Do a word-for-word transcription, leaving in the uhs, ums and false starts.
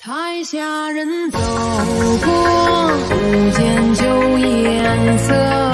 台下人走过，不见旧颜色。